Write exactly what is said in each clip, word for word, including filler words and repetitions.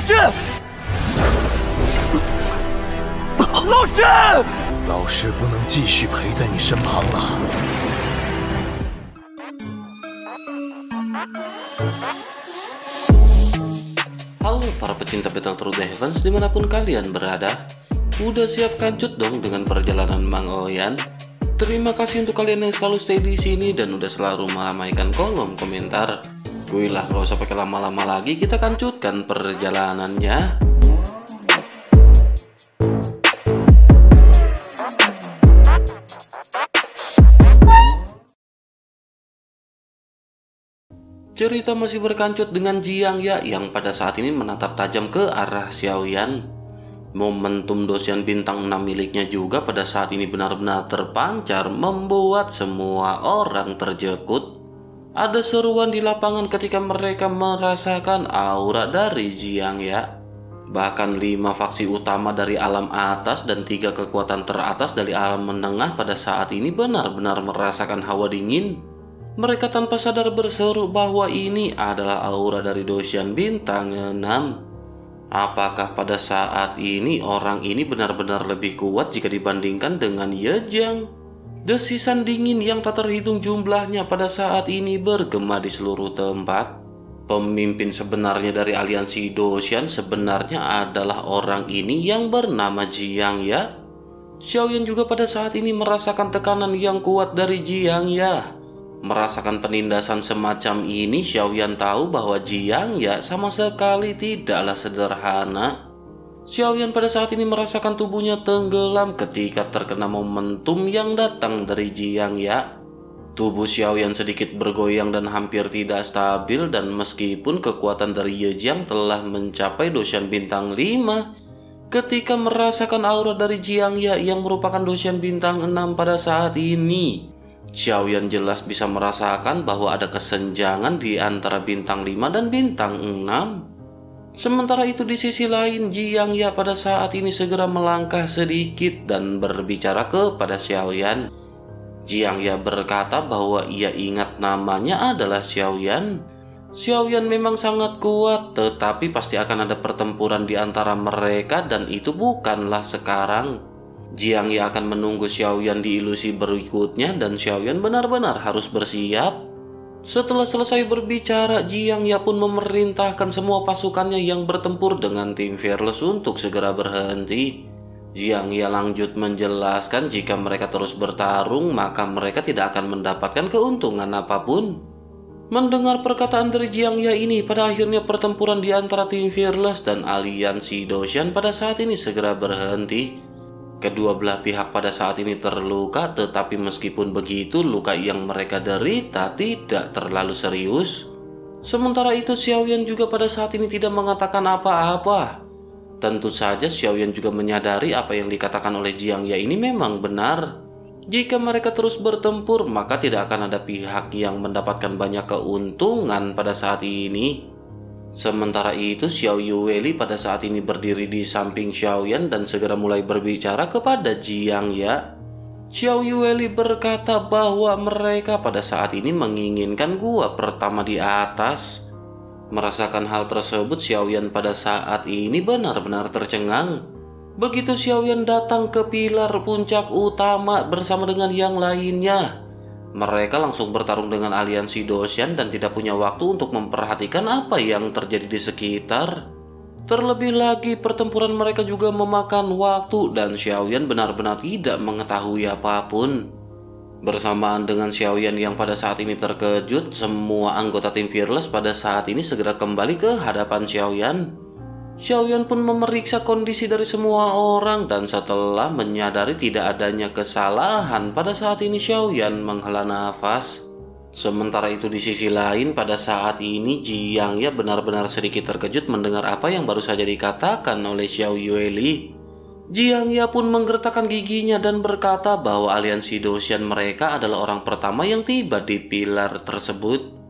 老师，老师，老师不能继续陪在你身旁了。Halo para pecinta bintang True The Heavens dimanapun kalian berada, udah siap kancut dong dengan perjalanan Mang Oyan? Terima kasih untuk kalian yang selalu stay di sini dan udah selalu meramaikan kolom komentar. Wih lah, gak usah pakai lama-lama lagi, kita kancutkan perjalanannya. Cerita masih berkancut dengan Jiang Ya yang pada saat ini menatap tajam ke arah Xiao Yan. Momentum Dou Shen bintang enam miliknya juga pada saat ini benar-benar terpancar, membuat semua orang terjekut. Ada seruan di lapangan ketika mereka merasakan aura dari Jiang Ya. Bahkan lima faksi utama dari alam atas dan tiga kekuatan teratas dari alam menengah pada saat ini benar-benar merasakan hawa dingin. Mereka tanpa sadar berseru bahwa ini adalah aura dari Dou Shen bintang enam. Apakah pada saat ini orang ini benar-benar lebih kuat jika dibandingkan dengan Ye Jiang? Desisan dingin yang tak terhitung jumlahnya pada saat ini bergema di seluruh tempat. Pemimpin sebenarnya dari aliansi Dou Shen sebenarnya adalah orang ini yang bernama Jiang Ya. Xiao Yan juga pada saat ini merasakan tekanan yang kuat dari Jiang Ya. Merasakan penindasan semacam ini, Xiao Yan tahu bahwa Jiang Ya sama sekali tidaklah sederhana. Xiao Yan pada saat ini merasakan tubuhnya tenggelam ketika terkena momentum yang datang dari Jiang Ya. Tubuh Xiao Yan sedikit bergoyang dan hampir tidak stabil, dan meskipun kekuatan dari Ye Jiang telah mencapai Dou Shen bintang lima, ketika merasakan aura dari Jiang Ya yang merupakan Dou Shen bintang enam pada saat ini, Xiao Yan jelas bisa merasakan bahwa ada kesenjangan di antara bintang lima dan bintang enam. Sementara itu di sisi lain, Jiang Ya pada saat ini segera melangkah sedikit dan berbicara kepada Xiao Yan. Jiang Ya berkata bahwa ia ingat namanya adalah Xiao Yan. Xiao Yan memang sangat kuat, tetapi pasti akan ada pertempuran di antara mereka dan itu bukanlah sekarang. Jiang Ya akan menunggu Xiao Yan di ilusi berikutnya dan Xiao Yan benar-benar harus bersiap. Setelah selesai berbicara, Jiang Ya pun memerintahkan semua pasukannya yang bertempur dengan tim Fearless untuk segera berhenti. Jiang Ya lanjut menjelaskan jika mereka terus bertarung, maka mereka tidak akan mendapatkan keuntungan apapun. Mendengar perkataan dari Jiang Ya ini, pada akhirnya pertempuran di antara tim Fearless dan aliansi Dou Shen pada saat ini segera berhenti. Kedua belah pihak pada saat ini terluka, tetapi meskipun begitu luka yang mereka derita tidak terlalu serius. Sementara itu Xiao Yan juga pada saat ini tidak mengatakan apa-apa. Tentu saja Xiao Yan juga menyadari apa yang dikatakan oleh Jiang Ya ini memang benar. Jika mereka terus bertempur, maka tidak akan ada pihak yang mendapatkan banyak keuntungan pada saat ini. Sementara itu, Xiao Yueli pada saat ini berdiri di samping Xiao Yan dan segera mulai berbicara kepada Jiang Ya. Xiao Yueli berkata bahwa mereka pada saat ini menginginkan gua pertama di atas. Merasakan hal tersebut, Xiao Yan pada saat ini benar-benar tercengang. Begitu Xiao Yan datang ke pilar puncak utama bersama dengan yang lainnya, mereka langsung bertarung dengan aliansi Dou Shen dan tidak punya waktu untuk memperhatikan apa yang terjadi di sekitar. Terlebih lagi pertempuran mereka juga memakan waktu dan Xiao Yan benar-benar tidak mengetahui apapun. Bersamaan dengan Xiao Yan yang pada saat ini terkejut, semua anggota tim Fearless pada saat ini segera kembali ke hadapan Xiao Yan. Xiao Yan pun memeriksa kondisi dari semua orang dan setelah menyadari tidak adanya kesalahan, pada saat ini Xiao Yan menghela nafas. Sementara itu di sisi lain pada saat ini Jiang Ya benar-benar sedikit terkejut mendengar apa yang baru saja dikatakan oleh Xiao Yueli. Jiang Ya pun menggertakkan giginya dan berkata bahwa aliansi Dou Shen mereka adalah orang pertama yang tiba di pilar tersebut.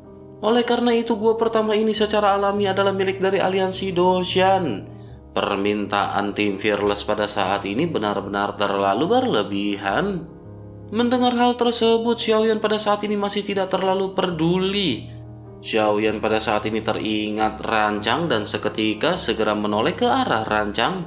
Oleh karena itu, gua pertama ini secara alami adalah milik dari aliansi Dou Shen. Permintaan tim Fearless pada saat ini benar-benar terlalu berlebihan. Mendengar hal tersebut, Xiao Yan pada saat ini masih tidak terlalu peduli. Xiao Yan pada saat ini teringat rancang dan seketika segera menoleh ke arah rancang.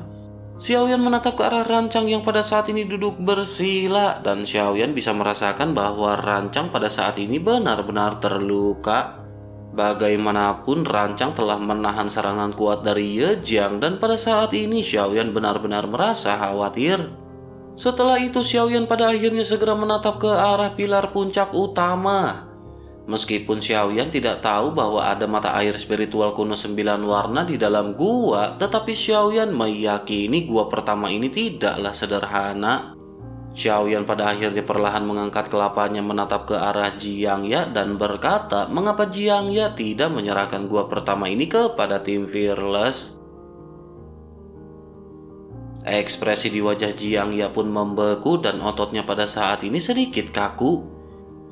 Xiao Yan menatap ke arah rancang yang pada saat ini duduk bersila, dan Xiao Yan bisa merasakan bahwa rancang pada saat ini benar-benar terluka. Bagaimanapun, rancang telah menahan serangan kuat dari Ye Jiang, dan pada saat ini Xiao Yan benar-benar merasa khawatir. Setelah itu, Xiao Yan pada akhirnya segera menatap ke arah pilar puncak utama. Meskipun Xiao Yan tidak tahu bahwa ada mata air spiritual kuno sembilan warna di dalam gua, tetapi Xiao Yan meyakini gua pertama ini tidaklah sederhana. Xiao Yan pada akhirnya perlahan mengangkat kepalanya menatap ke arah Jiang Ya dan berkata, mengapa Jiang Ya tidak menyerahkan gua pertama ini kepada tim Fearless? Ekspresi di wajah Jiang Ya pun membeku dan ototnya pada saat ini sedikit kaku.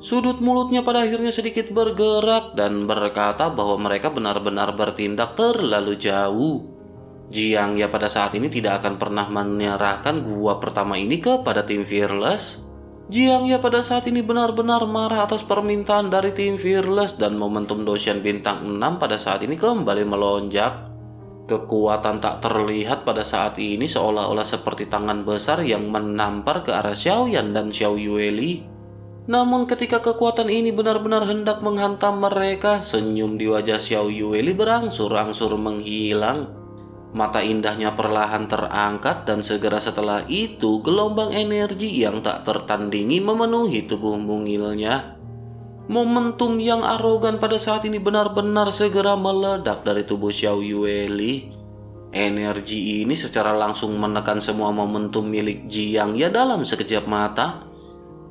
Sudut mulutnya pada akhirnya sedikit bergerak dan berkata bahwa mereka benar-benar bertindak terlalu jauh. Jiang Ya pada saat ini tidak akan pernah menyerahkan gua pertama ini kepada tim Fearless. Jiang Ya pada saat ini benar-benar marah atas permintaan dari tim Fearless, dan momentum Dou Shen bintang enam pada saat ini kembali melonjak. Kekuatan tak terlihat pada saat ini seolah-olah seperti tangan besar yang menampar ke arah Xiao Yan dan Xiao Yueli. Namun ketika kekuatan ini benar-benar hendak menghantam mereka, senyum di wajah Xiao Yueli berangsur-angsur menghilang. Mata indahnya perlahan terangkat dan segera setelah itu gelombang energi yang tak tertandingi memenuhi tubuh mungilnya. Momentum yang arogan pada saat ini benar-benar segera meledak dari tubuh Xiao Yueli. Energi ini secara langsung menekan semua momentum milik Jiang Ya dalam sekejap mata.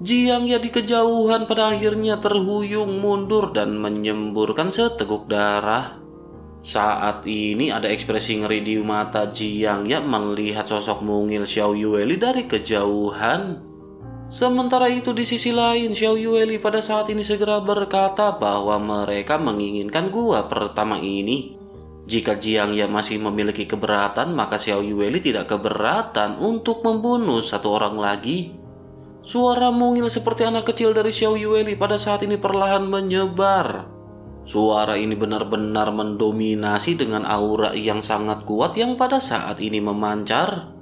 Jiang Ya di kejauhan pada akhirnya terhuyung mundur dan menyemburkan seteguk darah. Saat ini ada ekspresi ngeri di mata Jiang Ya melihat sosok mungil Xiao Yueli dari kejauhan. Sementara itu di sisi lain, Xiao Yueli pada saat ini segera berkata bahwa mereka menginginkan gua pertama ini. Jika Jiang Ya masih memiliki keberatan, maka Xiao Yueli tidak keberatan untuk membunuh satu orang lagi. Suara mungil seperti anak kecil dari Xiao Yueli pada saat ini perlahan menyebar. Suara ini benar-benar mendominasi dengan aura yang sangat kuat yang pada saat ini memancar.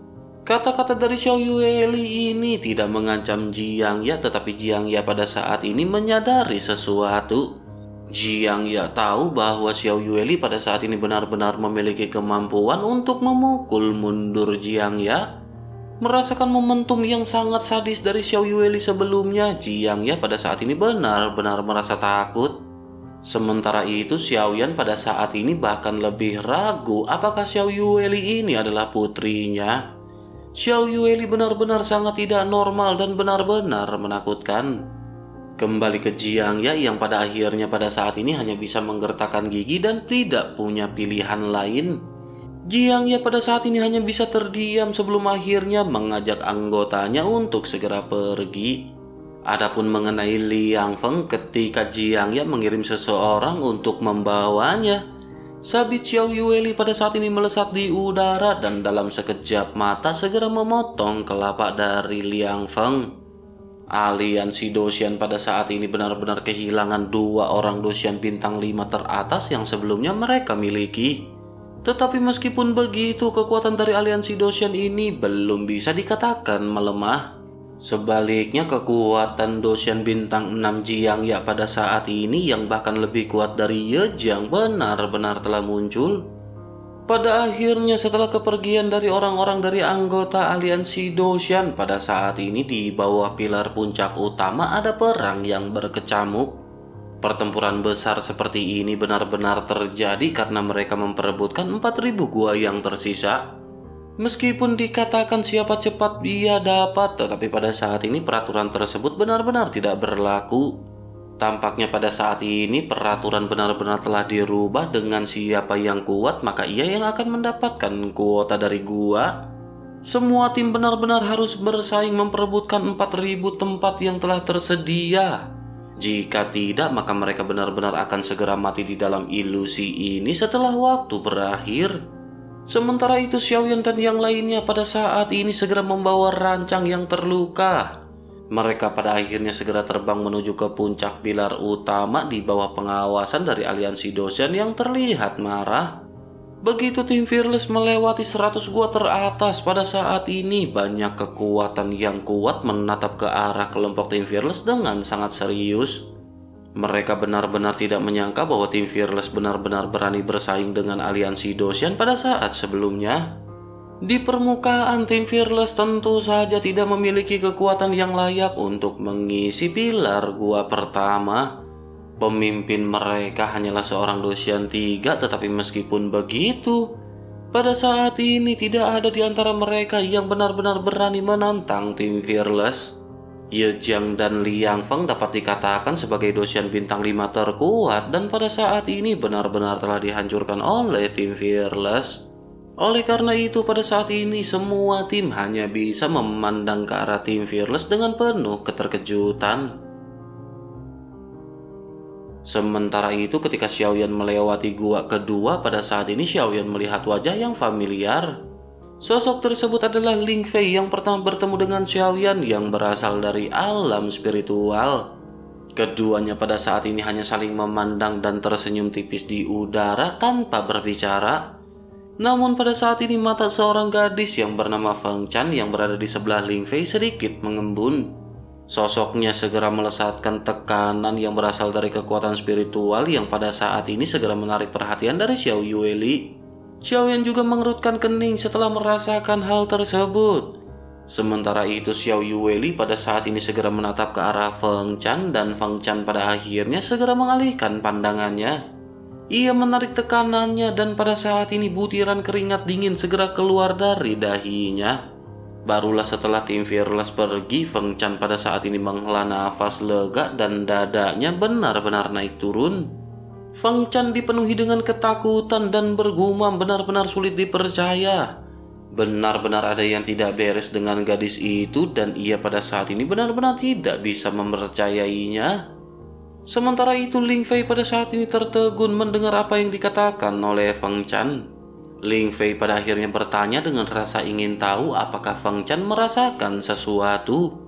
Kata-kata dari Xiao Yueli ini tidak mengancam Jiang Ya, tetapi Jiang Ya pada saat ini menyadari sesuatu. Jiang Ya tahu bahwa Xiao Yueli pada saat ini benar-benar memiliki kemampuan untuk memukul mundur Jiang Ya. Merasakan momentum yang sangat sadis dari Xiao Yueli sebelumnya, Jiang Ya pada saat ini benar-benar merasa takut. Sementara itu, Xiao Yan pada saat ini bahkan lebih ragu apakah Xiao Yueli ini adalah putrinya. Xiao Yueli benar-benar sangat tidak normal dan benar-benar menakutkan. Kembali ke Jiang Ya yang pada akhirnya pada saat ini hanya bisa menggertakkan gigi dan tidak punya pilihan lain. Jiang Ya pada saat ini hanya bisa terdiam sebelum akhirnya mengajak anggotanya untuk segera pergi. Adapun mengenai Liang Feng, ketika Jiang Ya mengirim seseorang untuk membawanya, sabit Xiao Yueli pada saat ini melesat di udara dan dalam sekejap mata segera memotong kelapak dari Liang Feng. Aliansi Dou Shen pada saat ini benar-benar kehilangan dua orang Dou Shen bintang lima teratas yang sebelumnya mereka miliki. Tetapi meskipun begitu, kekuatan dari aliansi Dou Shen ini belum bisa dikatakan melemah. Sebaliknya, kekuatan Dou Shen bintang enam Jiang Ya pada saat ini yang bahkan lebih kuat dari Ye Jiang benar-benar telah muncul. Pada akhirnya setelah kepergian dari orang-orang dari anggota aliansi Dou Shen, pada saat ini di bawah pilar puncak utama ada perang yang berkecamuk. Pertempuran besar seperti ini benar-benar terjadi karena mereka memperebutkan empat ribu gua yang tersisa. Meskipun dikatakan siapa cepat dia dapat, tetapi pada saat ini peraturan tersebut benar-benar tidak berlaku. Tampaknya pada saat ini peraturan benar-benar telah dirubah dengan siapa yang kuat, maka ia yang akan mendapatkan kuota dari gua. Semua tim benar-benar harus bersaing memperebutkan empat ribu tempat yang telah tersedia. Jika tidak, maka mereka benar-benar akan segera mati di dalam ilusi ini setelah waktu berakhir. Sementara itu, Xiao Yan dan yang lainnya pada saat ini segera membawa rancang yang terluka. Mereka pada akhirnya segera terbang menuju ke puncak pilar utama di bawah pengawasan dari aliansi Dou Shen yang terlihat marah. Begitu tim Fearless melewati seratus gua teratas pada saat ini, banyak kekuatan yang kuat menatap ke arah kelompok tim Fearless dengan sangat serius. Mereka benar-benar tidak menyangka bahwa tim Fearless benar-benar berani bersaing dengan aliansi Dou Shen pada saat sebelumnya. Di permukaan, tim Fearless tentu saja tidak memiliki kekuatan yang layak untuk mengisi pilar gua pertama. Pemimpin mereka hanyalah seorang Dou Shen tiga, tetapi meskipun begitu, pada saat ini tidak ada di antara mereka yang benar-benar berani menantang tim Fearless. Ye Jiang dan Liang Feng dapat dikatakan sebagai Dou Shen bintang lima terkuat dan pada saat ini benar-benar telah dihancurkan oleh tim Fearless. Oleh karena itu, pada saat ini semua tim hanya bisa memandang ke arah tim Fearless dengan penuh keterkejutan. Sementara itu, ketika Xiao Yan melewati gua kedua, pada saat ini Xiao Yan melihat wajah yang familiar. Sosok tersebut adalah Ling Fei yang pertama bertemu dengan Xiao Yan yang berasal dari alam spiritual. Keduanya pada saat ini hanya saling memandang dan tersenyum tipis di udara tanpa berbicara. Namun pada saat ini mata seorang gadis yang bernama Feng Chan yang berada di sebelah Ling Fei sedikit mengembun. Sosoknya segera melesatkan tekanan yang berasal dari kekuatan spiritual yang pada saat ini segera menarik perhatian dari Xiao Yueli. Xiao Yan juga mengerutkan kening setelah merasakan hal tersebut. Sementara itu Xiao Yueli pada saat ini segera menatap ke arah Feng Chan dan Feng Chan pada akhirnya segera mengalihkan pandangannya. Ia menarik tekanannya dan pada saat ini butiran keringat dingin segera keluar dari dahinya. Barulah setelah tim Fearless pergi, Feng Chan pada saat ini menghela nafas lega dan dadanya benar-benar naik turun. Feng Chan dipenuhi dengan ketakutan dan bergumam benar-benar sulit dipercaya. Benar-benar ada yang tidak beres dengan gadis itu dan ia pada saat ini benar-benar tidak bisa mempercayainya. Sementara itu Ling Fei pada saat ini tertegun mendengar apa yang dikatakan oleh Feng Chan. Ling Fei pada akhirnya bertanya dengan rasa ingin tahu apakah Feng Chan merasakan sesuatu.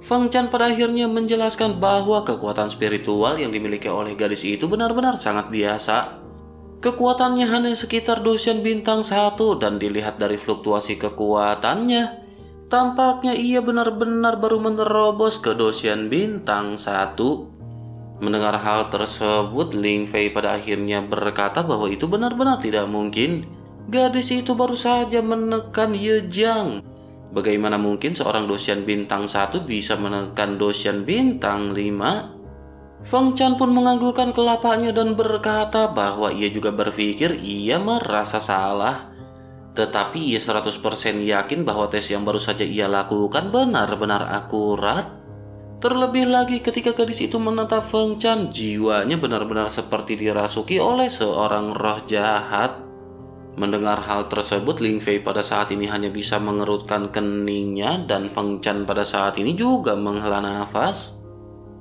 Feng Chan pada akhirnya menjelaskan bahwa kekuatan spiritual yang dimiliki oleh gadis itu benar-benar sangat biasa. Kekuatannya hanya sekitar Dou Shen bintang satu dan dilihat dari fluktuasi kekuatannya, tampaknya ia benar-benar baru menerobos ke Dou Shen bintang satu. Mendengar hal tersebut, Ling Fei pada akhirnya berkata bahwa itu benar-benar tidak mungkin. Gadis itu baru saja menekan Ye Jiang. Bagaimana mungkin seorang Dou Shen bintang satu bisa menekan Dou Shen bintang lima? Feng Chan pun menganggukkan kelapanya dan berkata bahwa ia juga berpikir ia merasa salah. Tetapi ia seratus persen yakin bahwa tes yang baru saja ia lakukan benar-benar akurat. Terlebih lagi ketika gadis itu menatap Feng Chan, jiwanya benar-benar seperti dirasuki oleh seorang roh jahat. Mendengar hal tersebut, Ling Fei pada saat ini hanya bisa mengerutkan keningnya dan Feng Chan pada saat ini juga menghela nafas.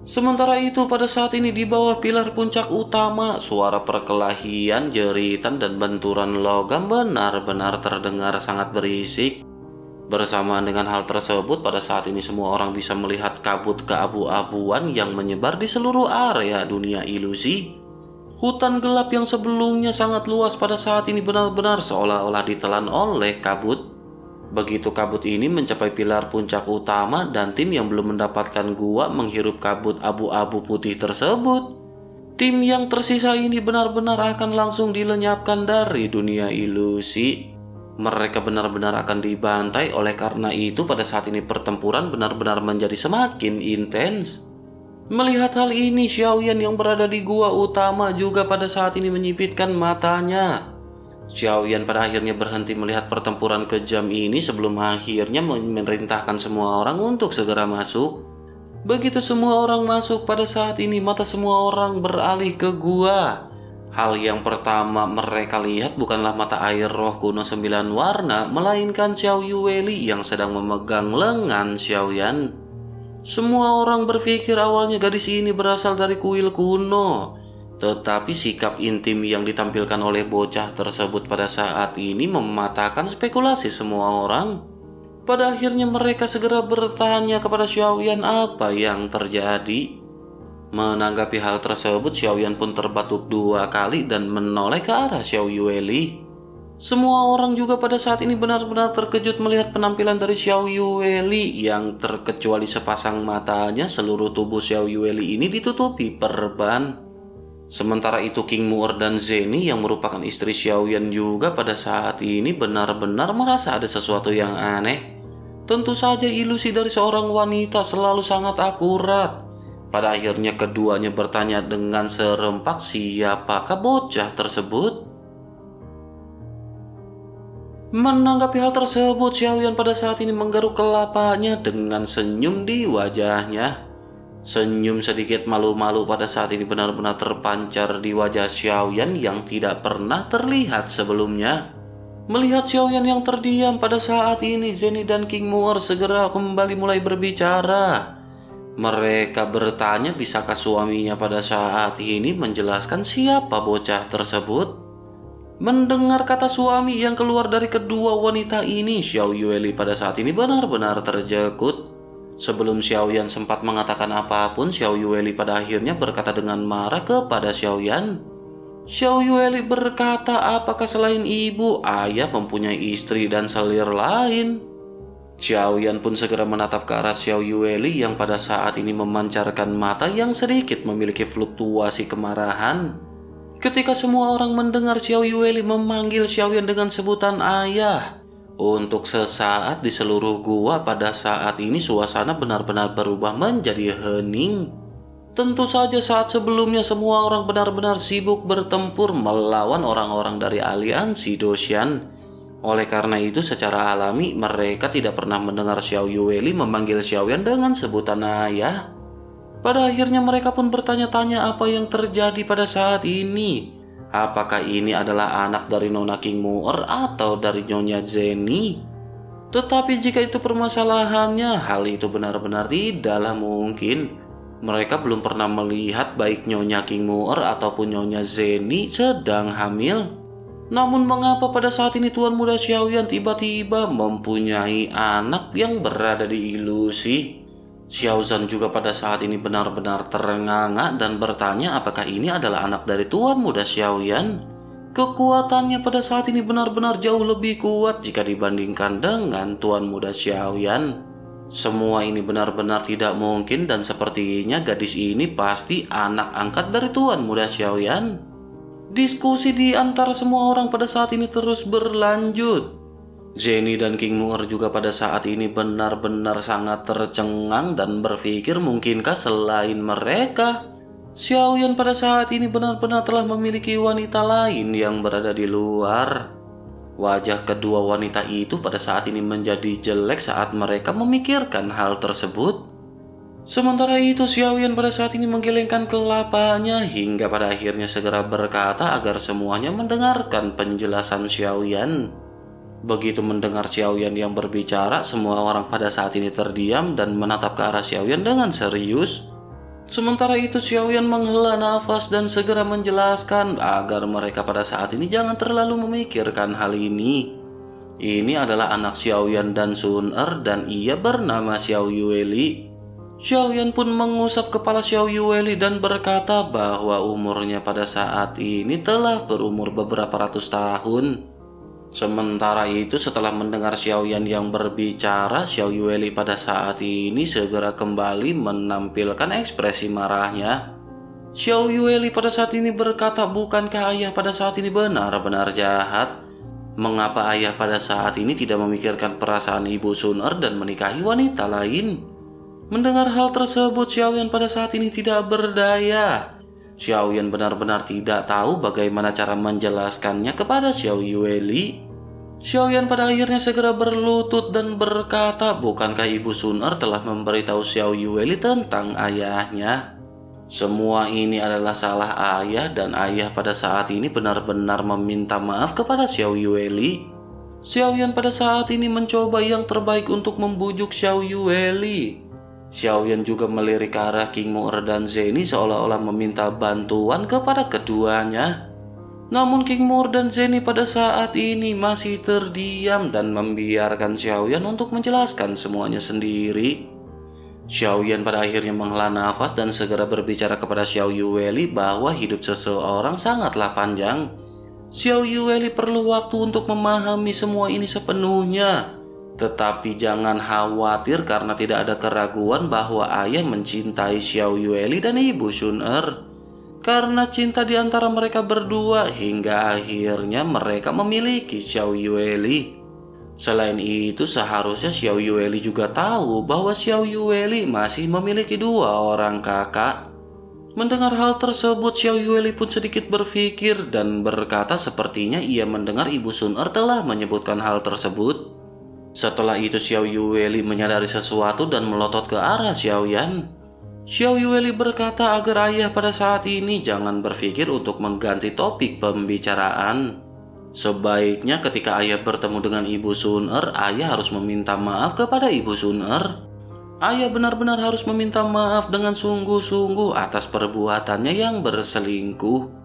Sementara itu pada saat ini di bawah pilar puncak utama, suara perkelahian, jeritan, dan benturan logam benar-benar terdengar sangat berisik. Bersamaan dengan hal tersebut, pada saat ini semua orang bisa melihat kabut keabu-abuan yang menyebar di seluruh area dunia ilusi. Hutan gelap yang sebelumnya sangat luas pada saat ini benar-benar seolah-olah ditelan oleh kabut. Begitu kabut ini mencapai pilar puncak utama dan tim yang belum mendapatkan gua menghirup kabut abu-abu putih tersebut, tim yang tersisa ini benar-benar akan langsung dilenyapkan dari dunia ilusi. Mereka benar-benar akan dibantai. Oleh karena itu pada saat ini pertempuran benar-benar menjadi semakin intens. Melihat hal ini, Xiao Yan yang berada di gua utama juga pada saat ini menyipitkan matanya. Xiao Yan pada akhirnya berhenti melihat pertempuran kejam ini sebelum akhirnya memerintahkan semua orang untuk segera masuk. Begitu semua orang masuk, pada saat ini mata semua orang beralih ke gua. Hal yang pertama mereka lihat bukanlah mata air roh kuno sembilan warna, melainkan Xiao Yueli yang sedang memegang lengan Xiao Yan. Semua orang berpikir awalnya gadis ini berasal dari kuil kuno. Tetapi sikap intim yang ditampilkan oleh bocah tersebut pada saat ini mematahkan spekulasi semua orang. Pada akhirnya mereka segera bertanya kepada Xiao Yan apa yang terjadi. Menanggapi hal tersebut, Xiao Yan pun terbatuk dua kali dan menoleh ke arah Xiao Yueli. Semua orang juga pada saat ini benar-benar terkejut melihat penampilan dari Xiao Yueli yang terkecuali sepasang matanya, seluruh tubuh Xiao Yueli ini ditutupi perban. Sementara itu King Moer dan Zeni yang merupakan istri Xiao Yan juga pada saat ini benar-benar merasa ada sesuatu yang aneh. Tentu saja ilusi dari seorang wanita selalu sangat akurat. Pada akhirnya keduanya bertanya dengan serempak siapakah bocah tersebut. Menanggapi hal tersebut, Xiao Yan pada saat ini menggaruk kelapanya dengan senyum di wajahnya. Senyum sedikit malu-malu pada saat ini benar-benar terpancar di wajah Xiao Yan yang tidak pernah terlihat sebelumnya. Melihat Xiao Yan yang terdiam pada saat ini, Zeni dan King Moer segera kembali mulai berbicara. Mereka bertanya bisakah suaminya pada saat ini menjelaskan siapa bocah tersebut. Mendengar kata suami yang keluar dari kedua wanita ini, Xiao Yueli pada saat ini benar-benar terjekut. Sebelum Xiao Yan sempat mengatakan apapun, Xiao Yueli pada akhirnya berkata dengan marah kepada Xiao Yan. Xiao Yueli berkata apakah selain ibu, ayah mempunyai istri dan selir lain. Xiao Yan pun segera menatap ke arah Xiao Yueli yang pada saat ini memancarkan mata yang sedikit memiliki fluktuasi kemarahan. Ketika semua orang mendengar Xiao Yueli memanggil Xiao Yan dengan sebutan ayah, untuk sesaat di seluruh gua pada saat ini suasana benar-benar berubah menjadi hening. Tentu saja saat sebelumnya semua orang benar-benar sibuk bertempur melawan orang-orang dari aliansi Dou Shen. Oleh karena itu secara alami mereka tidak pernah mendengar Xiao Yueli memanggil Xiao Yan dengan sebutan ayah. Pada akhirnya mereka pun bertanya-tanya apa yang terjadi pada saat ini. Apakah ini adalah anak dari Nona King Moer atau dari Nyonya Zeni? Tetapi jika itu permasalahannya, hal itu benar-benar tidaklah mungkin. Mereka belum pernah melihat baik Nyonya King Moer ataupun Nyonya Zeni sedang hamil. Namun mengapa pada saat ini Tuan Muda Xiao Yan tiba-tiba mempunyai anak yang berada di ilusi? Xiao Zhan juga pada saat ini benar-benar terengah-engah dan bertanya apakah ini adalah anak dari Tuan Muda Xiao Yan. Kekuatannya pada saat ini benar-benar jauh lebih kuat jika dibandingkan dengan Tuan Muda Xiao Yan. Semua ini benar-benar tidak mungkin dan sepertinya gadis ini pasti anak angkat dari Tuan Muda Xiao Yan. Diskusi di antara semua orang pada saat ini terus berlanjut. Zeni dan King Moer juga pada saat ini benar-benar sangat tercengang dan berpikir mungkinkah selain mereka, Xiao Yan pada saat ini benar-benar telah memiliki wanita lain yang berada di luar. Wajah kedua wanita itu pada saat ini menjadi jelek saat mereka memikirkan hal tersebut. Sementara itu Xiao Yan pada saat ini menggelengkan kelapanya hingga pada akhirnya segera berkata agar semuanya mendengarkan penjelasan Xiao Yan. Begitu mendengar Xiao Yan yang berbicara, semua orang pada saat ini terdiam dan menatap ke arah Xiao Yan dengan serius. Sementara itu Xiao Yan menghela nafas dan segera menjelaskan agar mereka pada saat ini jangan terlalu memikirkan hal ini. Ini adalah anak Xiao Yan dan Xun Er dan ia bernama Xiao Yueli. Xiao Yan pun mengusap kepala Xiao Yueli dan berkata bahwa umurnya pada saat ini telah berumur beberapa ratus tahun. Sementara itu setelah mendengar Xiao Yan yang berbicara, Xiao Yueli pada saat ini segera kembali menampilkan ekspresi marahnya. Xiao Yueli pada saat ini berkata bukankah ayah pada saat ini benar-benar jahat? Mengapa ayah pada saat ini tidak memikirkan perasaan ibu Xun Er dan menikahi wanita lain? Mendengar hal tersebut Xiao Yan pada saat ini tidak berdaya. Xiao Yan benar-benar tidak tahu bagaimana cara menjelaskannya kepada Xiao Yueli. Xiao Yan pada akhirnya segera berlutut dan berkata, bukankah ibu Xun Er telah memberitahu Xiao Yueli tentang ayahnya? Semua ini adalah salah ayah dan ayah pada saat ini benar-benar meminta maaf kepada Xiao Yueli. Xiao Yan pada saat ini mencoba yang terbaik untuk membujuk Xiao Yueli. Xiao Yan juga melirik ke arah King Moer dan Zeni seolah-olah meminta bantuan kepada keduanya. Namun King Moer dan Zeni pada saat ini masih terdiam dan membiarkan Xiao Yan untuk menjelaskan semuanya sendiri. Xiao Yan pada akhirnya menghela nafas dan segera berbicara kepada Xiao Yueli bahwa hidup seseorang sangatlah panjang. Xiao Yueli perlu waktu untuk memahami semua ini sepenuhnya. Tetapi jangan khawatir karena tidak ada keraguan bahwa ayah mencintai Xiao Yueli dan ibu Xun Er. Karena cinta di antara mereka berdua hingga akhirnya mereka memiliki Xiao Yueli. Selain itu seharusnya Xiao Yueli juga tahu bahwa Xiao Yueli masih memiliki dua orang kakak. Mendengar hal tersebut Xiao Yueli pun sedikit berpikir dan berkata sepertinya ia mendengar ibu Xun Er telah menyebutkan hal tersebut. Setelah itu Xiao Yueli menyadari sesuatu dan melotot ke arah Xiao Yan. Xiao Yueli berkata agar ayah pada saat ini jangan berpikir untuk mengganti topik pembicaraan. Sebaiknya ketika ayah bertemu dengan ibu Xun Er, ayah harus meminta maaf kepada ibu Xun Er. Ayah benar-benar harus meminta maaf dengan sungguh-sungguh atas perbuatannya yang berselingkuh.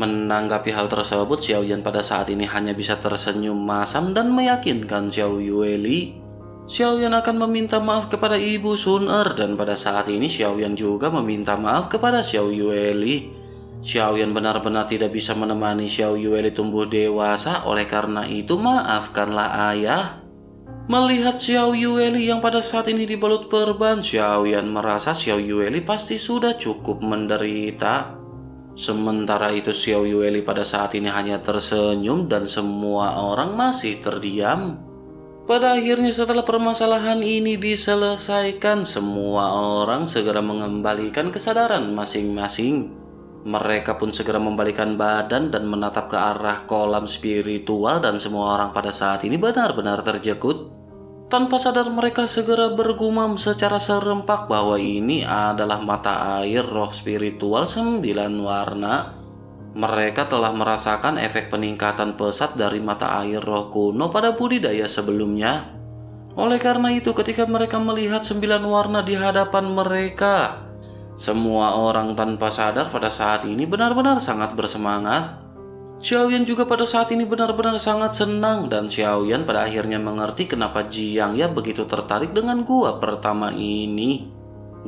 Menanggapi hal tersebut, Xiao Yan pada saat ini hanya bisa tersenyum masam dan meyakinkan Xiao Yueli. Xiao Yan akan meminta maaf kepada ibu Xun Er dan pada saat ini Xiao Yan juga meminta maaf kepada Xiao Yueli. Xiao Yan benar-benar tidak bisa menemani Xiao Yueli tumbuh dewasa, oleh karena itu maafkanlah ayah. Melihat Xiao Yueli yang pada saat ini dibalut perban, Xiao Yan merasa Xiao Yueli pasti sudah cukup menderita. Sementara itu Xiao Yueli pada saat ini hanya tersenyum dan semua orang masih terdiam. Pada akhirnya setelah permasalahan ini diselesaikan, semua orang segera mengembalikan kesadaran masing-masing. Mereka pun segera membalikan badan dan menatap ke arah kolam spiritual dan semua orang pada saat ini benar-benar terjekut. Tanpa sadar mereka segera bergumam secara serempak bahwa ini adalah mata air roh spiritual sembilan warna. Mereka telah merasakan efek peningkatan pesat dari mata air roh kuno pada budidaya sebelumnya. Oleh karena itu ketika mereka melihat sembilan warna di hadapan mereka, semua orang tanpa sadar pada saat ini benar-benar sangat bersemangat. Xiao Yan juga pada saat ini benar-benar sangat senang dan Xiao Yan pada akhirnya mengerti kenapa Jiang Ya begitu tertarik dengan gua pertama ini.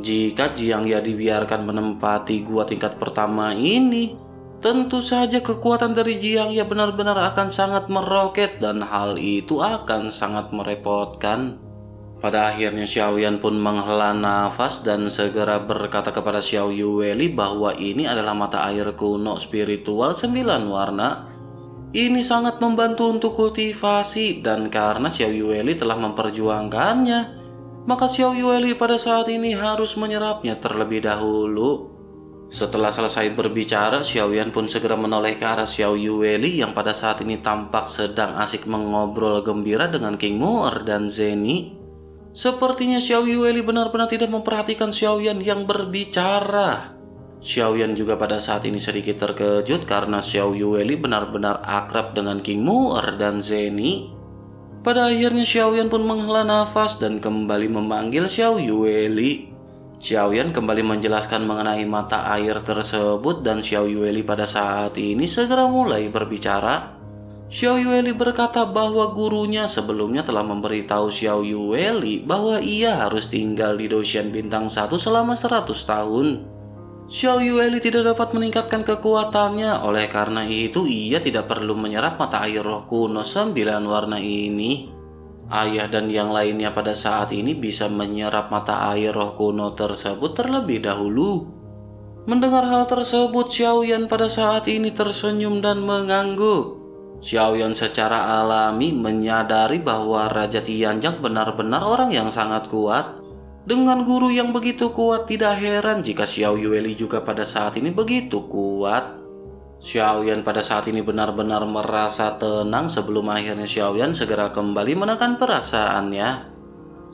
Jika Jiang Ya dibiarkan menempati gua tingkat pertama ini, tentu saja kekuatan dari Jiang Ya benar-benar akan sangat meroket dan hal itu akan sangat merepotkan. Pada akhirnya Xiao Yan pun menghela nafas dan segera berkata kepada Xiao Yueli bahwa ini adalah mata air kuno spiritual sembilan warna. Ini sangat membantu untuk kultivasi dan karena Xiao Yueli telah memperjuangkannya, maka Xiao Yueli pada saat ini harus menyerapnya terlebih dahulu. Setelah selesai berbicara, Xiao Yan pun segera menoleh ke arah Xiao Yueli yang pada saat ini tampak sedang asik mengobrol gembira dengan King Moer dan Zeni. Sepertinya Xiao Yueli benar-benar tidak memperhatikan Xiao Yan yang berbicara. Xiao Yan juga pada saat ini sedikit terkejut karena Xiao Yueli benar-benar akrab dengan King Moer dan Zeni. Pada akhirnya Xiao Yan pun menghela nafas dan kembali memanggil Xiao Yueli. Xiao Yan kembali menjelaskan mengenai mata air tersebut dan Xiao Yueli pada saat ini segera mulai berbicara. Xiao Yueli berkata bahwa gurunya sebelumnya telah memberitahu Xiao Yueli bahwa ia harus tinggal di Dou Shen bintang satu selama seratus tahun. Xiao Yueli tidak dapat meningkatkan kekuatannya, oleh karena itu ia tidak perlu menyerap mata air roh kuno sembilan warna ini. Ayah dan yang lainnya pada saat ini bisa menyerap mata air roh kuno tersebut terlebih dahulu. Mendengar hal tersebut, Xiao Yan pada saat ini tersenyum dan mengangguk. Xiao Yan secara alami menyadari bahwa Raja Tianjiao benar-benar orang yang sangat kuat. Dengan guru yang begitu kuat, tidak heran jika Xiao Yueli juga pada saat ini begitu kuat. Xiao Yan pada saat ini benar-benar merasa tenang sebelum akhirnya Xiao Yan segera kembali menekan perasaannya.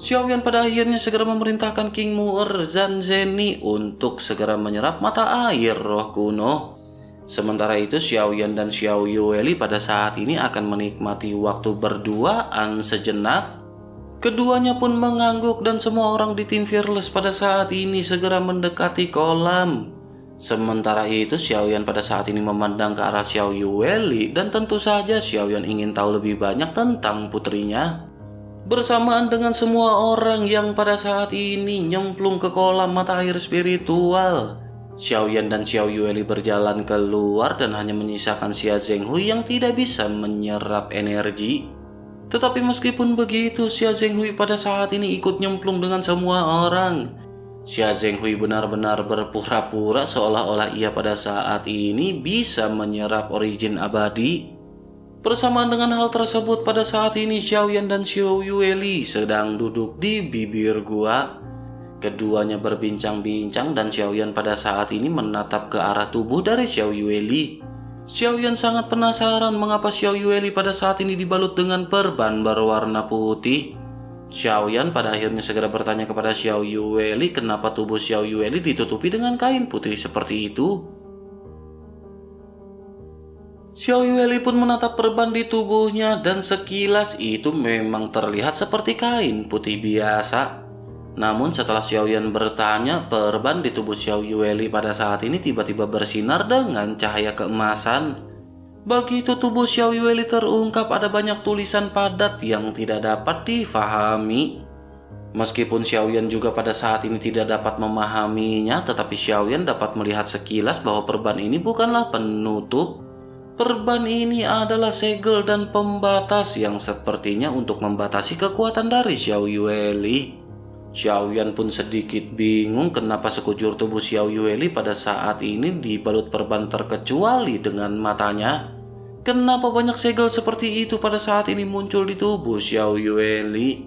Xiao Yan pada akhirnya segera memerintahkan King Moer dan Zeni untuk segera menyerap mata air roh kuno. Sementara itu Xiao Yan dan Xiao Yueli pada saat ini akan menikmati waktu berduaan sejenak. Keduanya pun mengangguk dan semua orang di tim Fearless pada saat ini segera mendekati kolam. Sementara itu, Xiao Yan pada saat ini memandang ke arah Xiao Yueli dan tentu saja Xiao Yan ingin tahu lebih banyak tentang putrinya. Bersamaan dengan semua orang yang pada saat ini nyemplung ke kolam mata air spiritual, Xiao Yan dan Xiao Yueli berjalan keluar dan hanya menyisakan Xia Zhenghui yang tidak bisa menyerap energi. Tetapi meskipun begitu, Xia Zhenghui pada saat ini ikut nyemplung dengan semua orang. Xia Zhenghui benar-benar berpura-pura seolah-olah ia pada saat ini bisa menyerap origin abadi. Bersamaan dengan hal tersebut, pada saat ini Xiao Yan dan Xiao Yueli sedang duduk di bibir gua. Keduanya berbincang-bincang dan Xiao Yan pada saat ini menatap ke arah tubuh dari Xiao Yueli. Xiao Yan sangat penasaran mengapa Xiao Yueli pada saat ini dibalut dengan perban berwarna putih. Xiao Yan pada akhirnya segera bertanya kepada Xiao Yueli kenapa tubuh Xiao Yueli ditutupi dengan kain putih seperti itu. Xiao Yueli pun menatap perban di tubuhnya dan sekilas itu memang terlihat seperti kain putih biasa. Namun setelah Xiao Yan bertanya, perban di tubuh Xiao Yueli pada saat ini tiba-tiba bersinar dengan cahaya keemasan. Begitu tubuh Xiao Yueli terungkap, ada banyak tulisan padat yang tidak dapat difahami. Meskipun Xiao Yan juga pada saat ini tidak dapat memahaminya, tetapi Xiao Yan dapat melihat sekilas bahwa perban ini bukanlah penutup. Perban ini adalah segel dan pembatas yang sepertinya untuk membatasi kekuatan dari Xiao Yueli. Xiao Yan pun sedikit bingung kenapa sekujur tubuh Xiao Yueli pada saat ini dibalut perban terkecuali dengan matanya. Kenapa banyak segel seperti itu pada saat ini muncul di tubuh Xiao Yueli?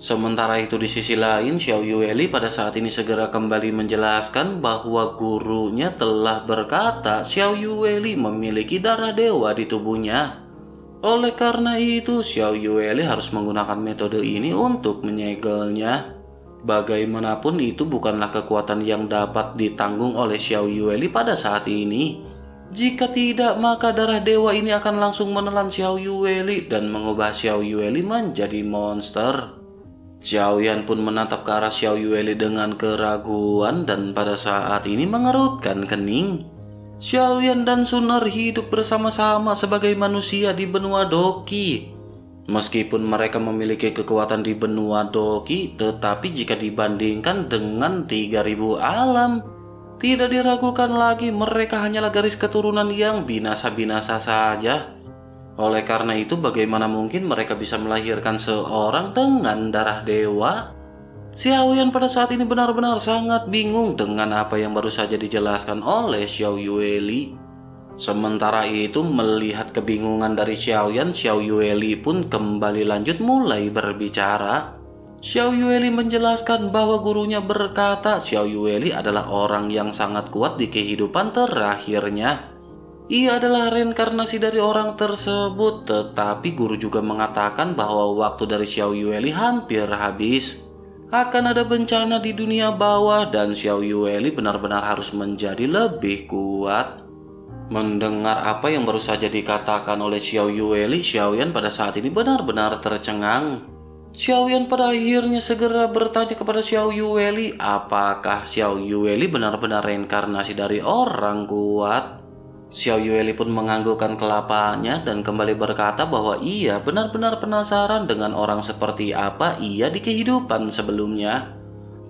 Sementara itu di sisi lain, Xiao Yueli pada saat ini segera kembali menjelaskan bahwa gurunya telah berkata Xiao Yueli memiliki darah dewa di tubuhnya. Oleh karena itu, Xiao Yueli harus menggunakan metode ini untuk menyegelnya. Bagaimanapun itu bukanlah kekuatan yang dapat ditanggung oleh Xiao Yueli pada saat ini. Jika tidak, maka darah dewa ini akan langsung menelan Xiao Yueli dan mengubah Xiao Yueli menjadi monster. Xiao Yan pun menatap ke arah Xiao Yueli dengan keraguan dan pada saat ini mengerutkan kening. Xiao Yan dan Xun Er hidup bersama-sama sebagai manusia di benua Doki. Meskipun mereka memiliki kekuatan di benua Doki, tetapi jika dibandingkan dengan tiga ribu alam, tidak diragukan lagi mereka hanyalah garis keturunan yang binasa-binasa saja. Oleh karena itu, bagaimana mungkin mereka bisa melahirkan seorang dengan darah dewa? Xiao Yan pada saat ini benar-benar sangat bingung dengan apa yang baru saja dijelaskan oleh Xiao Yueli. Sementara itu, melihat kebingungan dari Xiao Yan, Xiao Yueli pun kembali lanjut mulai berbicara. Xiao Yueli menjelaskan bahwa gurunya berkata Xiao Yueli adalah orang yang sangat kuat di kehidupan terakhirnya. Ia adalah reinkarnasi dari orang tersebut, tetapi guru juga mengatakan bahwa waktu dari Xiao Yueli hampir habis. Akan ada bencana di dunia bawah dan Xiao Yueli benar-benar harus menjadi lebih kuat. Mendengar apa yang baru saja dikatakan oleh Xiao Yueli, Xiao Yan pada saat ini benar-benar tercengang. Xiao Yan pada akhirnya segera bertanya kepada Xiao Yueli, apakah Xiao Yueli benar-benar reinkarnasi dari orang kuat? Xiao Yueli pun menganggukkan kelapanya dan kembali berkata bahwa ia benar-benar penasaran dengan orang seperti apa ia di kehidupan sebelumnya.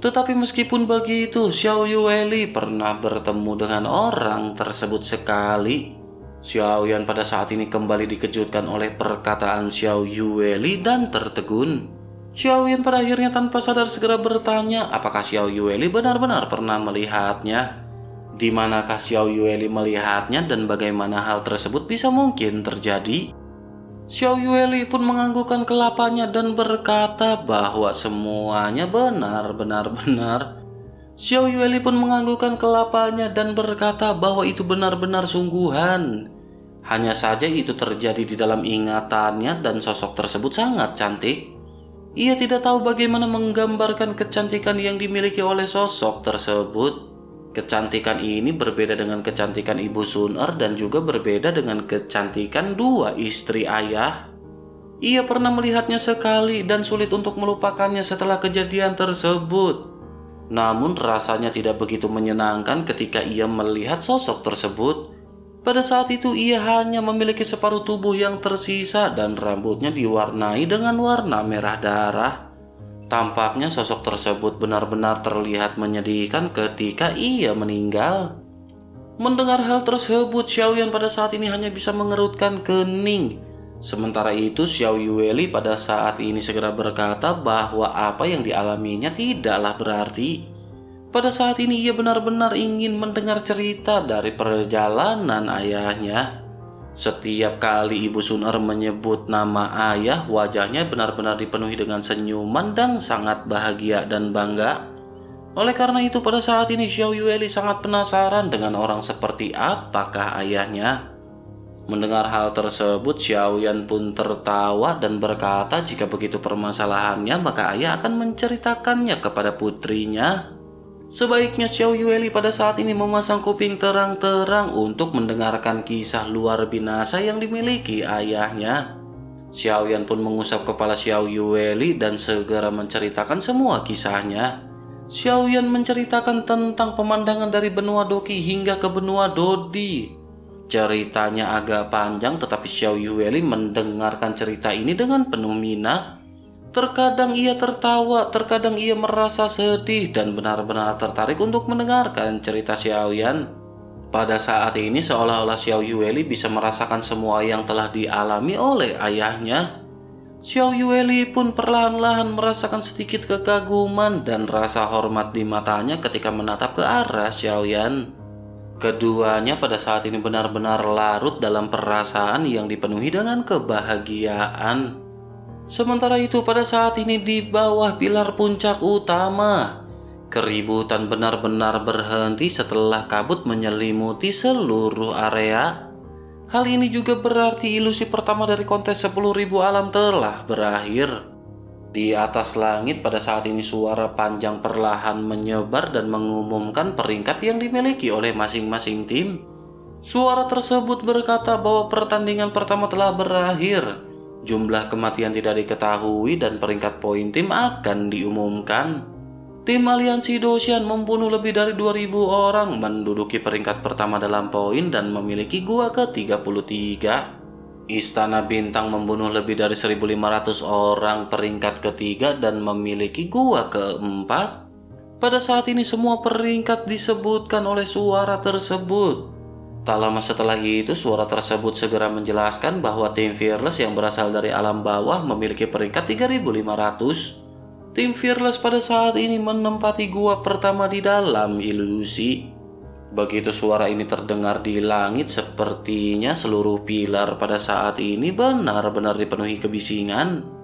Tetapi meskipun begitu, Xiao Yueli pernah bertemu dengan orang tersebut sekali. Xiao Yan pada saat ini kembali dikejutkan oleh perkataan Xiao Yueli dan tertegun. Xiao Yan pada akhirnya tanpa sadar segera bertanya apakah Xiao Yueli benar-benar pernah melihatnya. Di manakah Xiao Yueli melihatnya dan bagaimana hal tersebut bisa mungkin terjadi? Xiao Yueli pun menganggukkan kelapanya dan berkata bahwa semuanya benar-benar-benar. Xiao Yueli pun menganggukkan kelapanya dan berkata bahwa itu benar-benar sungguhan. Hanya saja itu terjadi di dalam ingatannya dan sosok tersebut sangat cantik. Ia tidak tahu bagaimana menggambarkan kecantikan yang dimiliki oleh sosok tersebut. Kecantikan ini berbeda dengan kecantikan ibu Xun Er dan juga berbeda dengan kecantikan dua istri ayah. Ia pernah melihatnya sekali dan sulit untuk melupakannya setelah kejadian tersebut. Namun rasanya tidak begitu menyenangkan ketika ia melihat sosok tersebut. Pada saat itu ia hanya memiliki separuh tubuh yang tersisa dan rambutnya diwarnai dengan warna merah darah. Tampaknya sosok tersebut benar-benar terlihat menyedihkan ketika ia meninggal. Mendengar hal tersebut, Xiao Yan pada saat ini hanya bisa mengerutkan kening. Sementara itu Xiao Yueli pada saat ini segera berkata bahwa apa yang dialaminya tidaklah berarti. Pada saat ini ia benar-benar ingin mendengar cerita dari perjalanan ayahnya. Setiap kali Ibu Xun Er menyebut nama ayah, wajahnya benar-benar dipenuhi dengan senyuman dan sangat bahagia dan bangga. Oleh karena itu pada saat ini Xiao Yueli sangat penasaran dengan orang seperti apakah ayahnya. Mendengar hal tersebut, Xiao Yan pun tertawa dan berkata jika begitu permasalahannya maka ayah akan menceritakannya kepada putrinya. Sebaiknya Xiao Yueli pada saat ini memasang kuping terang-terang untuk mendengarkan kisah luar binasa yang dimiliki ayahnya. Xiao Yan pun mengusap kepala Xiao Yueli dan segera menceritakan semua kisahnya. Xiao Yan menceritakan tentang pemandangan dari benua Doki hingga ke benua Dodi. Ceritanya agak panjang, tetapi Xiao Yueli mendengarkan cerita ini dengan penuh minat. Terkadang ia tertawa, terkadang ia merasa sedih dan benar-benar tertarik untuk mendengarkan cerita Xiao Yan. Pada saat ini seolah-olah Xiao Yueli bisa merasakan semua yang telah dialami oleh ayahnya. Xiao Yueli pun perlahan-lahan merasakan sedikit kekaguman dan rasa hormat di matanya ketika menatap ke arah Xiao Yan. Keduanya pada saat ini benar-benar larut dalam perasaan yang dipenuhi dengan kebahagiaan. Sementara itu pada saat ini di bawah pilar puncak utama, keributan benar-benar berhenti setelah kabut menyelimuti seluruh area. Hal ini juga berarti ilusi pertama dari kontes sepuluh ribu alam telah berakhir. Di atas langit pada saat ini suara panjang perlahan menyebar dan mengumumkan peringkat yang dimiliki oleh masing-masing tim. Suara tersebut berkata bahwa pertandingan pertama telah berakhir. Jumlah kematian tidak diketahui dan peringkat poin tim akan diumumkan. Tim aliansi Dou Shen membunuh lebih dari dua ribu orang, menduduki peringkat pertama dalam poin dan memiliki gua ke tiga puluh tiga. Istana Bintang membunuh lebih dari seribu lima ratus orang, peringkat ketiga dan memiliki gua keempat. Pada saat ini semua peringkat disebutkan oleh suara tersebut. Tak lama setelah itu, suara tersebut segera menjelaskan bahwa tim Fearless yang berasal dari alam bawah memiliki peringkat tiga ribu lima ratus. Tim Fearless pada saat ini menempati gua pertama di dalam ilusi. Begitu suara ini terdengar di langit, sepertinya seluruh pilar pada saat ini benar-benar dipenuhi kebisingan.